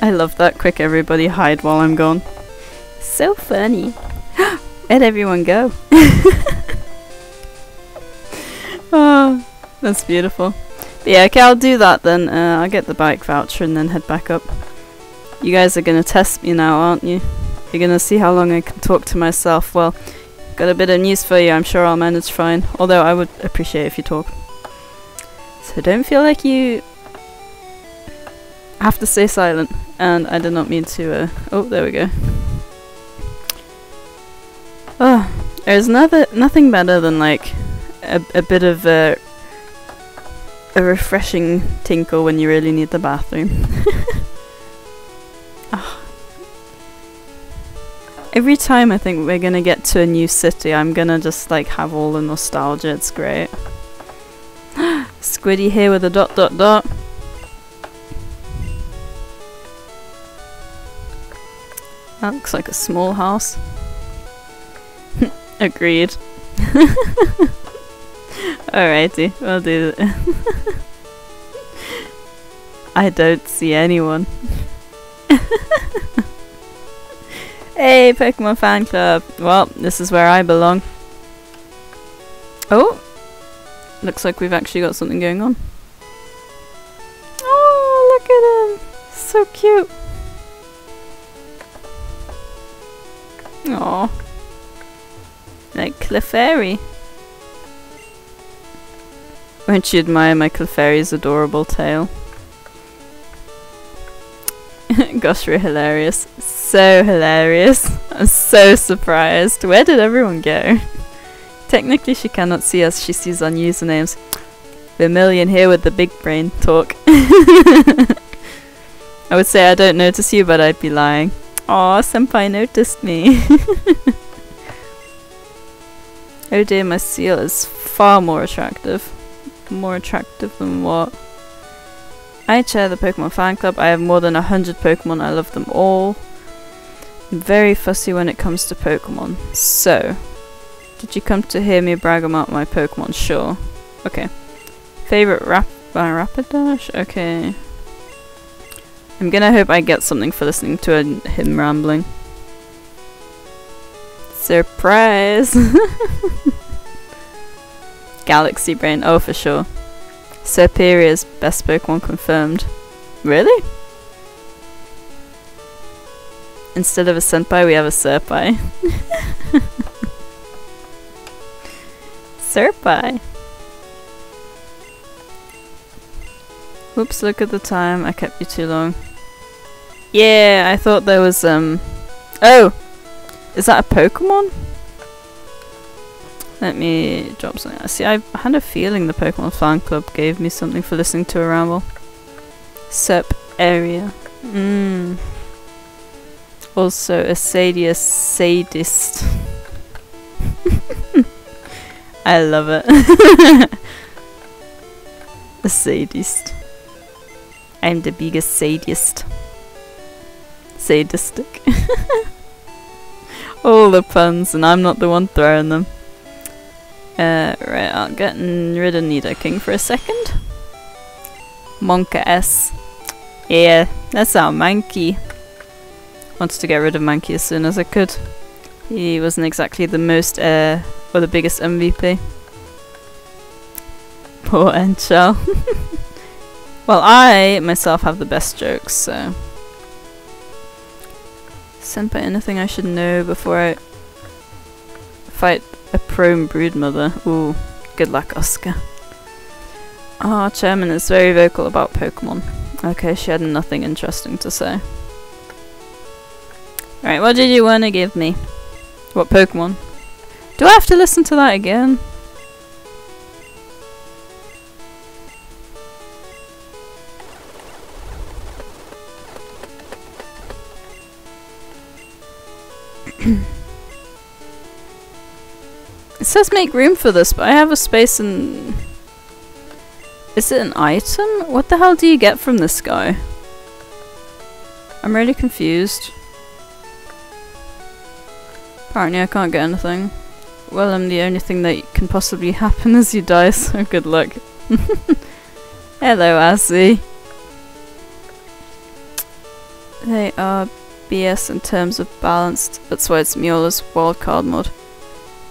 I love that quick everybody hide while I'm gone. So funny. Let everyone go. Oh, that's beautiful. But yeah, okay, I'll do that then. I'll get the bike voucher and then head back up. You guys are gonna test me now, aren't you? You're gonna see how long I can talk to myself. Well, got a bit of news for you. I'm sure I'll manage fine. Although I would appreciate if you talk. So don't feel like you have to stay silent. And I did not mean to, oh, there we go. Oh, there's nothing better than like a bit of a refreshing tinkle when you really need the bathroom. Oh. Every time I think we're gonna get to a new city, I'm gonna just like have all the nostalgia, it's great. Squiddy here with a ... That looks like a small house. Agreed. Alrighty, we'll do that. I don't see anyone. Hey, Pokemon Fan Club. Well, this is where I belong. Oh, looks like we've actually got something going on. Oh, look at him. So cute. Aww. Like Clefairy. Won't you admire my Clefairy's adorable tail? Gosh, we're hilarious. So hilarious. I'm so surprised. Where did everyone go? Technically she cannot see us, she sees our usernames. Vermilion here with the big brain talk. I would say I don't notice you, but I'd be lying. Aw, senpai noticed me. Oh dear, my seal is far more attractive. More attractive than what? I chair the Pokemon Fan Club. I have more than 100 Pokemon. I love them all. I'm very fussy when it comes to Pokemon. So, did you come to hear me brag about my Pokemon? Sure. Okay. Favorite Rapidash? Okay. I'm gonna hope I get something for listening to him rambling. Surprise! Galaxy Brain, oh for sure. Superior's best Pokemon confirmed. Really? Instead of a senpai, we have a surpai. Surpai! Oops, look at the time. I kept you too long. Yeah, I thought there was, oh! Is that a Pokemon? Let me drop something. See, I had a feeling the Pokemon Fan Club gave me something for listening to a ramble. Sup area. Mmm. Also a sadist. I love it. A sadist. I'm the biggest sadist. Sadistic. All the puns, and I'm not the one throwing them. Right, I'll get rid of Nidoking for a second. Monka S. Yeah, that's our Mankey. Wanted to get rid of Mankey as soon as I could. He wasn't exactly the most, or the biggest MVP. Poor Enchel. Well, I, myself, have the best jokes, so... Senpai, anything I should know before I fight a prone broodmother? Ooh, good luck, Oscar. Our chairman is very vocal about Pokemon. Okay, she had nothing interesting to say. Alright, what did you want to give me? What Pokemon? Do I have to listen to that again? It says make room for this, but I have a space in... Is it an item? What the hell do you get from this guy? I'm really confused. Apparently I can't get anything. Well, I'm the only thing that can possibly happen is you die, so good luck. Hello, Azzy. They are BS in terms of balanced. That's why it's Miola's wildcard mod.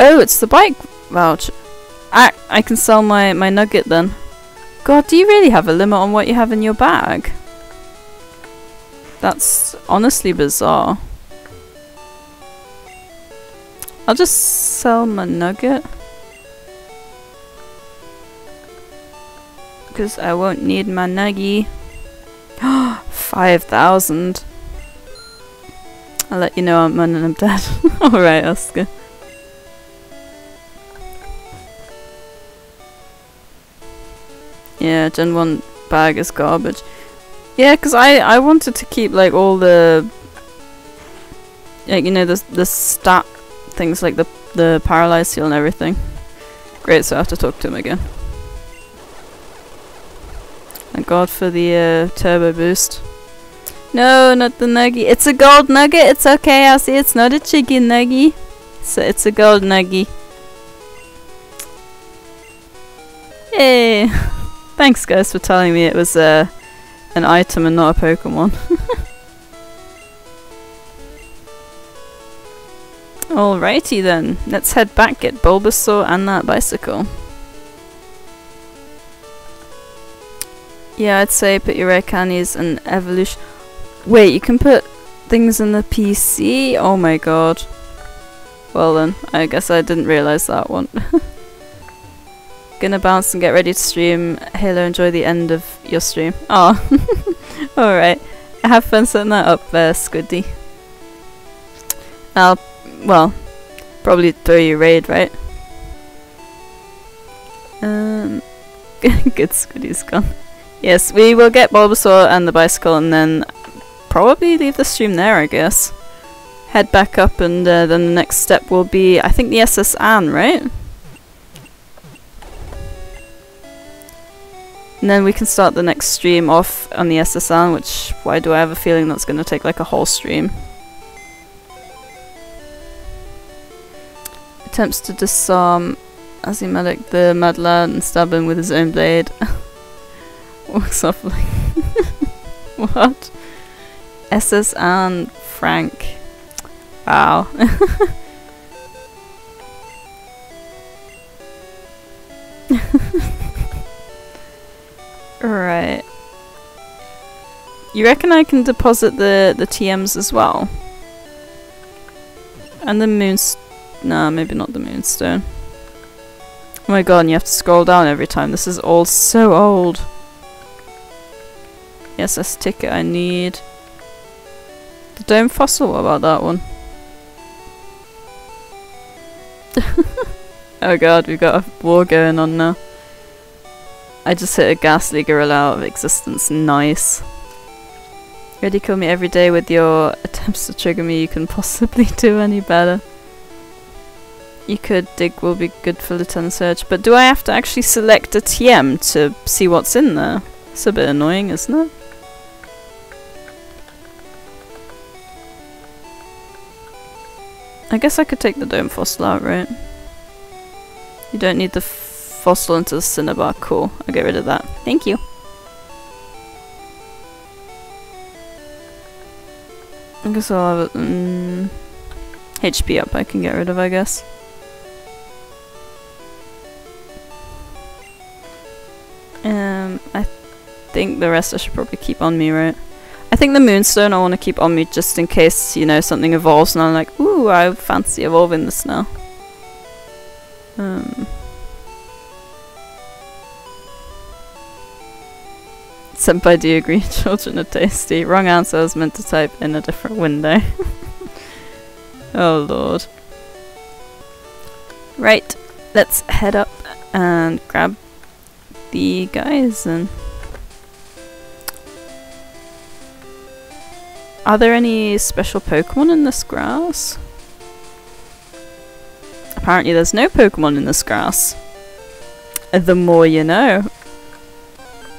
Oh, it's the bike voucher. I can sell my nugget then. God, do you really have a limit on what you have in your bag? That's honestly bizarre. I'll just sell my nugget, because I won't need my nuggy. 5,000. I'll let you know I'm running and I'm dead. Alright, Oscar. Yeah, Gen 1 bag is garbage. Yeah, because I wanted to keep like all the, like, you know, the stat things like the paralyzed seal and everything. Great, so I have to talk to him again. Thank God for the turbo boost. No, not the nuggy. It's a gold nugget. It's okay, I see. It's not a chicken nuggy. So it's a gold nuggy. Hey. Thanks guys for telling me it was an item and not a Pokemon. Alrighty then, let's head back, get Bulbasaur and that bicycle. Yeah, I'd say put your Raycannies and evolution. Wait, you can put things in the PC? Oh my god. Well then, I guess I didn't realise that one. Gonna bounce and get ready to stream. Halo, enjoy the end of your stream. Oh, alright. Have fun setting that up there, Squiddy. I'll, well, probably throw you raid, right? Good, Squiddy's gone. Yes, we will get Bulbasaur and the bicycle and then probably leave the stream there, I guess. Head back up and then the next step will be, I think, the SS Anne, right? And then we can start the next stream off on the SSN, which, why do I have a feeling that's going to take like a whole stream? Attempts to disarm Azimatic the Mad Lad and stab him with his own blade. Walks off like... What? SSN Frank. Wow. Right. You reckon I can deposit the TMs as well? And the moonstone. Nah, maybe not the moonstone. Oh my god, and you have to scroll down every time. This is all so old. Yes, that's the ticket I need. The dome fossil, what about that one? Oh god, we've got a war going on now. I just hit a ghastly gorilla out of existence. Nice. Ready, kill me every day with your attempts to trigger me. You can possibly do any better. You could dig will be good for Lieutenant Surge, but do I have to actually select a TM to see what's in there? It's a bit annoying, isn't it? I guess I could take the dome fossil out, right? You don't need the fossil into the Cinnabar, cool. I'll get rid of that. Thank you. I guess I'll have it. HP up I can get rid of, I guess. I think the rest I should probably keep on me, right? I think the moonstone I want to keep on me just in case, you know, something evolves and I'm like, ooh, I fancy evolving this now. Senpai, do you agree children are tasty? Wrong answer, I was meant to type in a different window. Oh lord. Right, let's head up and grab the guys and... Are there any special Pokemon in this grass? Apparently there's no Pokemon in this grass. The more you know.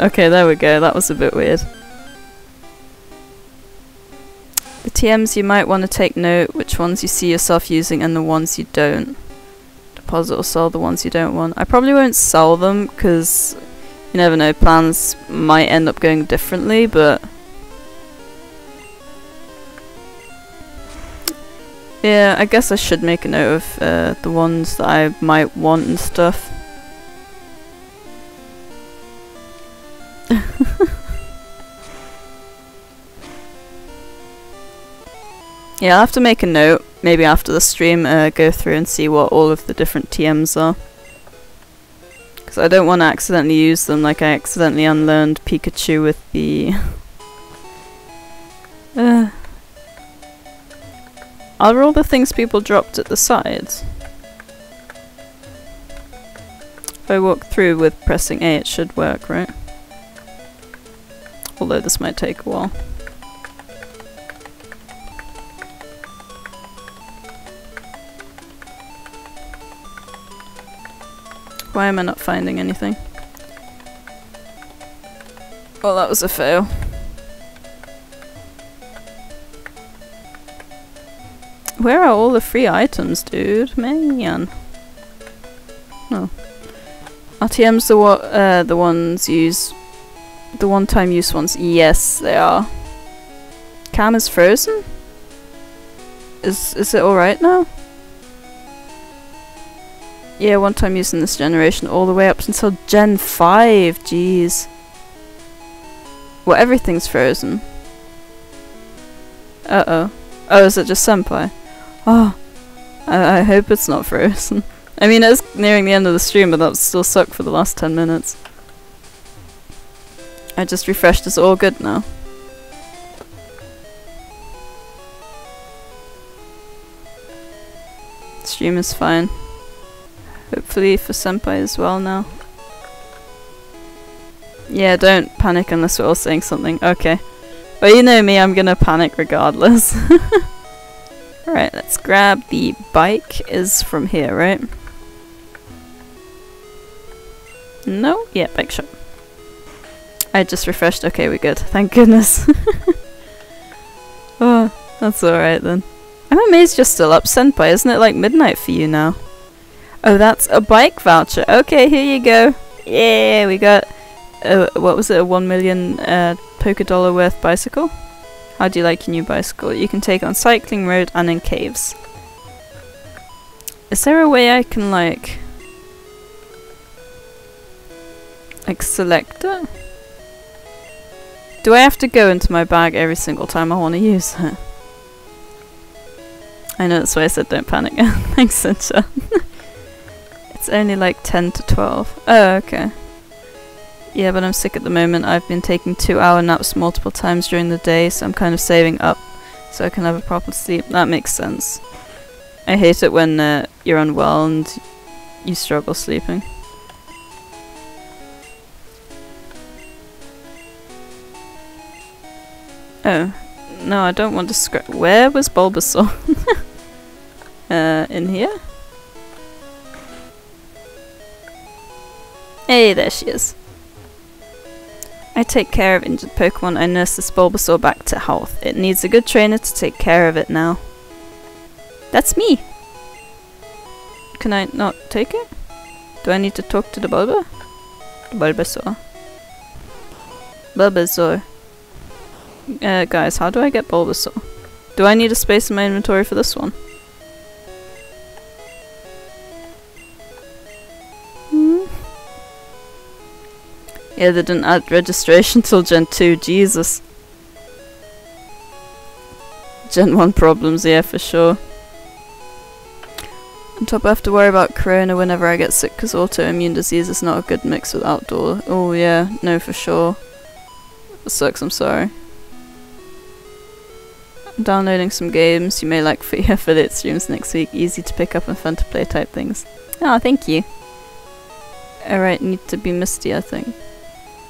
Okay, there we go, that was a bit weird. The TMs you might want to take note, which ones you see yourself using and the ones you don't. Deposit or sell the ones you don't want. I probably won't sell them, because you never know, plans might end up going differently, but Yeah, I guess I should make a note of the ones that I might want and stuff. Yeah, I'll have to make a note, maybe after the stream, go through and see what all of the different TMs are. Because I don't want to accidentally use them like I accidentally unlearned Pikachu with the... Are all the things people dropped at the sides? If I walk through with pressing A, it should work, right? Although this might take a while. Why am I not finding anything? Well, that was a fail. Where are all the free items, dude? Man. No. RTMs are what, the ones used... The one-time use ones. Yes, they are. Cam is frozen? Is it alright now? Yeah, one time use in this generation all the way up until Gen 5, jeez. Well, everything's frozen. Uh-oh. Oh, is it just Senpai? Oh, I hope it's not frozen. I mean, it's nearing the end of the stream, but that would still suck for the last 10 minutes. I just refreshed, it's all good now. Stream is fine. Hopefully for Senpai as well now. Yeah, don't panic unless we're all saying something. Okay. Well, you know me, I'm gonna panic regardless. Alright, let's grab the bike. Is from here, right? No? Yeah, bike shop. I just refreshed. Okay, we're good. Thank goodness. Oh, that's alright then. I'm amazed you're still up, Senpai. Isn't it like midnight for you now? Oh, that's a bike voucher. Okay, here you go. Yeah, we got, what was it, a 1 million $1 worth bicycle? How do you like your new bicycle? You can take it on cycling road and in caves. Is there a way I can like select it? Do I have to go into my bag every single time I want to use it? I know, that's why I said don't panic. Thanks, Enchel. It's only like 10 to 12. Oh, okay. Yeah, but I'm sick at the moment. I've been taking 2-hour naps multiple times during the day, so I'm kind of saving up so I can have a proper sleep. That makes sense. I hate it when you're unwell and you struggle sleeping. Oh. No, I don't want to scrap. Where was Bulbasaur? In here? Hey, there she is. I take care of injured Pokemon. I nurse this Bulbasaur back to health. It needs a good trainer to take care of it now. That's me! Can I not take it? Do I need to talk to the Bulba? Bulbasaur. Bulbasaur. Guys, how do I get Bulbasaur? Do I need a space in my inventory for this one? Yeah, they didn't add registration till Gen 2, Jesus. Gen 1 problems, yeah, for sure. On top, I have to worry about corona whenever I get sick, because autoimmune disease is not a good mix with outdoor. Oh yeah, no, for sure. That sucks, I'm sorry. I'm downloading some games you may like for your affiliate streams next week. Easy to pick up and fun to play type things. Oh, thank you. Alright, need to be Misty, I think.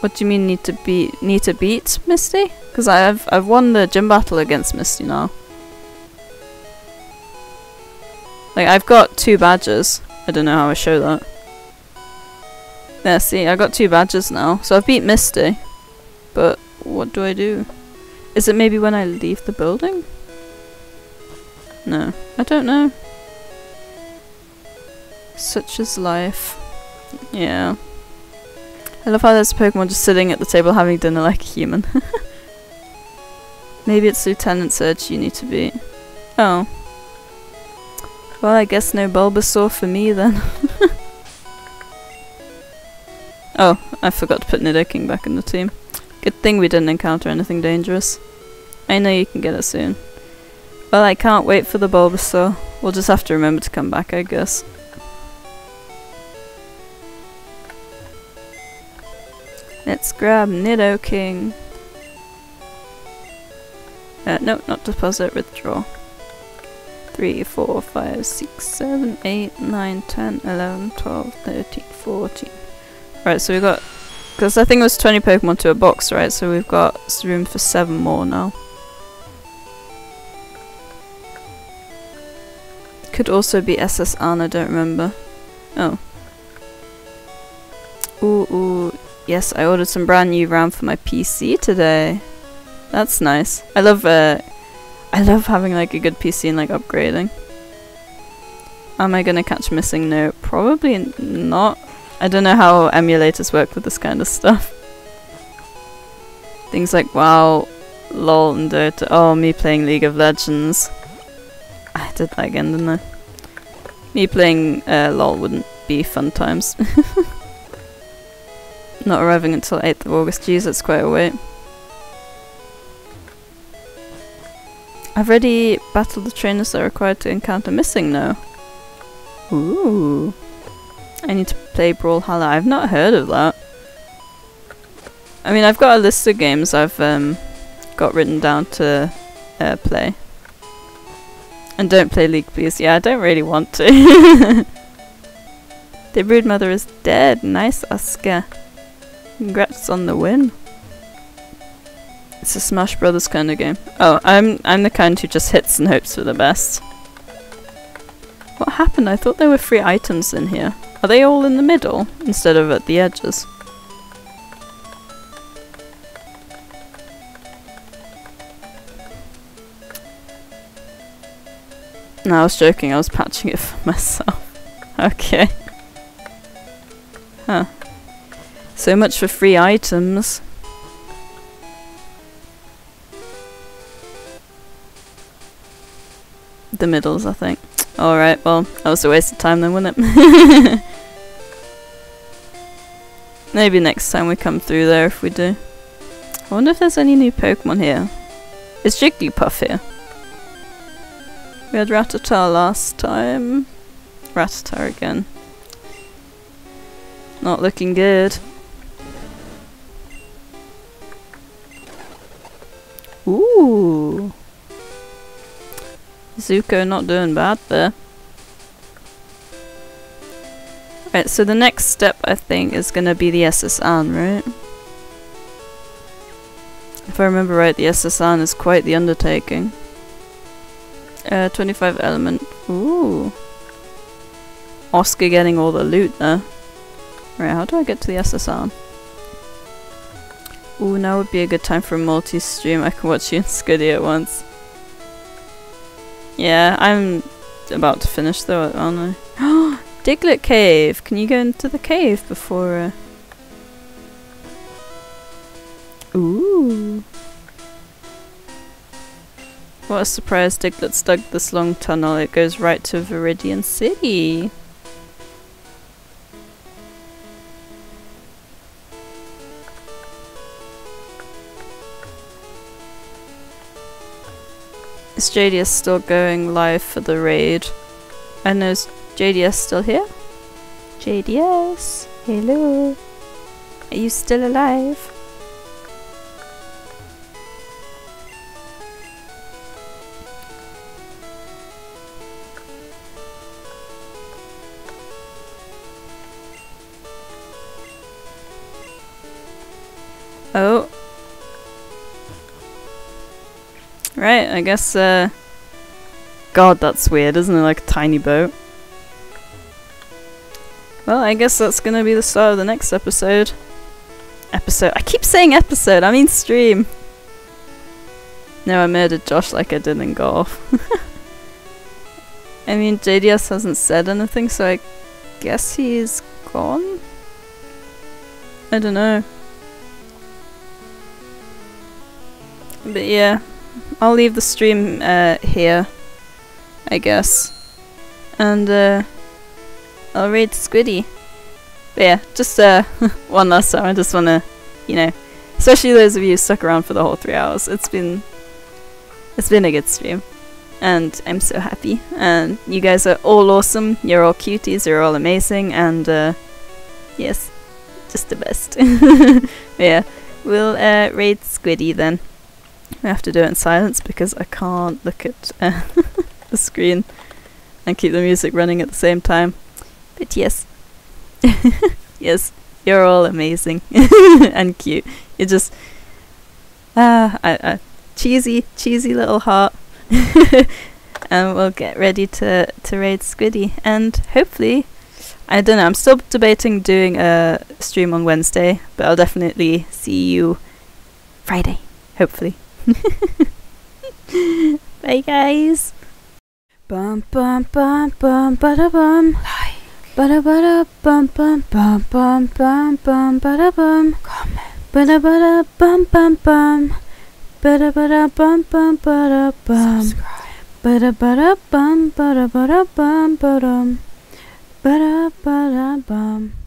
What do you mean need to beat Misty? Because I've won the gym battle against Misty now. Like, I've got 2 badges. I don't know how I show that. There, see, I got 2 badges now. So I've beat Misty. But what do I do? Is it maybe when I leave the building? No, I don't know. Such is life. Yeah. I love how there's a Pokemon just sitting at the table having dinner like a human. Maybe it's Lieutenant Surge you need to beat. Oh. Well, I guess no Bulbasaur for me then. Oh, I forgot to put Nidoking back in the team. Good thing we didn't encounter anything dangerous. I know you can get it soon. Well, I can't wait for the Bulbasaur. We'll just have to remember to come back, I guess. Let's grab Nidoking. No, not deposit, withdraw. 3, 4, 5, 6, 7, 8, 9, 10, 11, 12, 13, 14. Right, so we've got... because I think it was 20 Pokemon to a box, right? So we've got room for 7 more now. Could also be SS Anne, I don't remember. Oh. Ooh. Yes, I ordered some brand new RAM for my PC today. That's nice. I love having like a good PC and like upgrading. Am I gonna catch missing? No, probably not. I don't know how emulators work with this kind of stuff. Things like WoW, LOL and Dota. Oh, me playing League of Legends. I did that again, didn't I? Me playing LOL wouldn't be fun times. Not arriving until 8th of August. Jeez, that's quite a wait. I've already battled the trainers that are required to encounter missing now. Ooh. I need to play Brawlhalla. I've not heard of that. I mean, I've got a list of games I've got written down to play. And don't play League, please. Yeah, I don't really want to. The Broodmother is dead. Nice, Asuka. Congrats on the win. It's a Smash Brothers kind of game. Oh, I'm the kind who just hits and hopes for the best. What happened? I thought there were 3 items in here. Are they all in the middle instead of at the edges? No, I was joking. I was patching it for myself. Okay. Huh. So much for free items. The middles, I think. Alright, well, that was a waste of time then, wasn't it? Maybe next time we come through there if we do. I wonder if there's any new Pokemon here. Is Jigglypuff here? We had Rattata last time. Rattata again. Not looking good. Ooh. Zuko not doing bad there. Right, so the next step I think is gonna be the SS Anne, right? If I remember right, the SS Anne is quite the undertaking. 25 element. Ooh. Oscar getting all the loot there. Right, how do I get to the SS Anne? Ooh, now would be a good time for a multi-stream. I can watch you and Squiddy at once. Yeah, I'm about to finish though, aren't I? Diglett Cave! Can you go into the cave before... Ooh! What a surprise, Diglett's dug this long tunnel. It goes right to Viridian City. Is JDS still going live for the raid? I know, is JDS still here? JDS, hello. Are you still alive? Oh. Right, I guess, God, that's weird, isn't it? Like a tiny boat. Well, I guess that's gonna be the start of the next episode. I keep saying episode, I mean stream! No, I murdered Josh like I did in golf. I mean, JDS hasn't said anything, so I guess he's gone? I don't know. But yeah. I'll leave the stream here, I guess, And I'll raid Squiddy. But yeah, just one last time. I just wanna, you know, especially those of you who stuck around for the whole 3 hours. It's been a good stream. And I'm so happy. And you guys are all awesome. You're all cuties. You're all amazing. And yes, just the best. Yeah, we'll raid Squiddy then. I have to do it in silence because I can't look at the screen and keep the music running at the same time. But yes, yes, you're all amazing and cute. You're just cheesy little heart. And we'll get ready to raid Squiddy, and hopefully, I don't know, I'm still debating doing a stream on Wednesday, but I'll definitely see you Friday, hopefully. Bye guys. Bum bum bum bum bada bum, bada bada bum bum bum bum bum bum bada bum, bada bada bum bum bum. Bada bada bum bum bada bum. Bada bada bum bada bada bum bada bum. Bada bada bum.